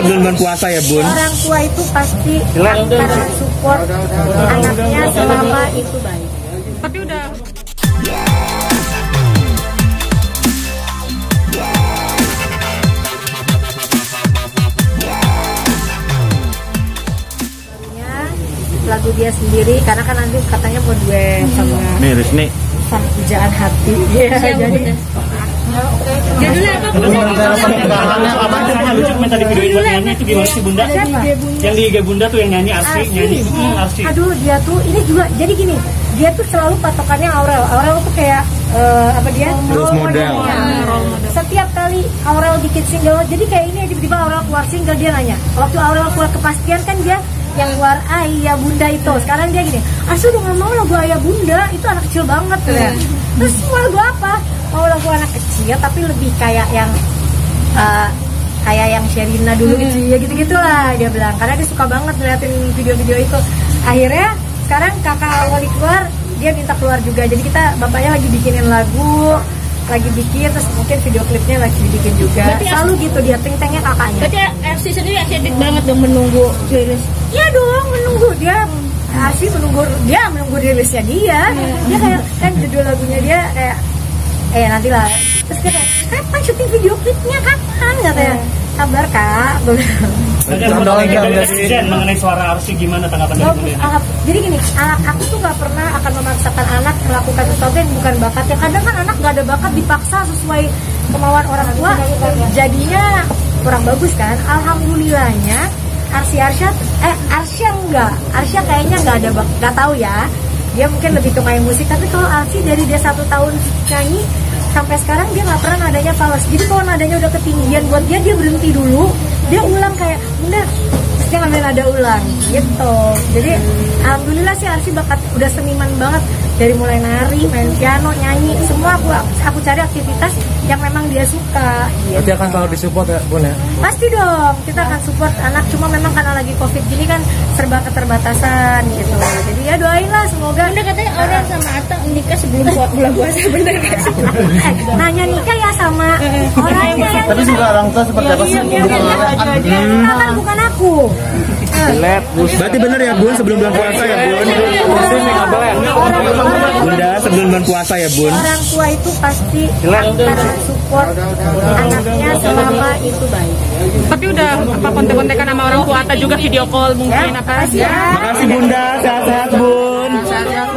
sebelum bulan puasa ya Bun. Orang tua itu pasti akan support anaknya selama itu baik. Tapi udah. Lagu dia sendiri, karena kan nanti katanya mau duet sama miris nih sama pujaan hati ya, jadi judulnya apa lucu minta di video nyanyi itu gimana sih Bunda? Yang di IG Bunda tuh yang nyanyi Arsy, nyanyi Arsy. Aduh dia tuh ini juga jadi gini, dia tuh selalu patokannya Aurel. Aurel tuh kayak apa dia? Role model. Setiap kali Aurel bikin single, jadi kayak ini tiba-tiba Aurel keluar single dia nanya. Waktu Aurel keluar Kepastian kan dia yang keluar Ayah Bunda itu, sekarang dia gini, Asu udah gak mau lagu Ayah Bunda, itu anak kecil banget ya. Terus mau lagu apa? Mau lagu anak kecil tapi lebih kayak yang Sherina dulu gitu ya, gitu-gitulah dia bilang, karena dia suka banget ngeliatin video-video itu. Akhirnya sekarang kakak Wali keluar, dia minta keluar juga, jadi kita bapaknya lagi bikinin lagu, lagi bikin, terus mungkin video klipnya lagi bikin juga. Berarti selalu gitu dia ting-tengnya kakaknya. Berarti Arsy sendiri excited banget dong menunggu rilis. Iya dong, menunggu dia. Arsy menunggu rilisnya dia. Dia kayak kan judul lagunya dia kayak nantilah. Terus dia kayak kapan syuting video klipnya, kapan katanya. Kabar Kak. Mengenai suara Arsy gimana tanggapan dari kalian? Jadi gini, aku tuh gak pernah akan memaksakan anak melakukan sesuatu yang bukan bakatnya. Kadang kan anak gak ada bakat dipaksa sesuai kemauan orang tua, jadinya kurang bagus kan. Alhamdulillahnya Arsy kayaknya gak ada bakat, gak tahu ya. Dia mungkin lebih ke main musik, tapi kalau Arsy dari dia 1 tahun nyanyi sampai sekarang dia nggak pernah nadanya fals. Jadi kalau nadanya udah ketinggian buat dia, dia berhenti dulu, dia ulang kayak Bunda, terus dia ngambil nada ulang gitu. Jadi alhamdulillah sih Arsy bakat udah seniman banget, dari mulai nari, main piano, nyanyi, semua aku cari aktivitas yang memang dia suka gitu. Berarti akan selalu disupport ya Bun ya? Pasti dong, kita akan support anak, cuma memang karena lagi covid gini kan serba keterbatasan gitu, jadi ya doainlah semoga. Bunda katanya Aurel sama Atta nikah sebelum bulan puasa, bener gak sih? Nanya nikah ya sama orang yang tapi juga orang tua seperti apa sih? Nikah kan bukan aku. Berarti bener ya Bun, sebelum bulan puasa ya Bun? Bunda sebelum bulan puasa ya Bun? Orang tua itu pasti akan support anaknya selama itu baik. Tapi udah kontek-kontekan sama orang tua Atta juga, video call mungkin apa? Makasih Bunda, sehat-sehat Bun.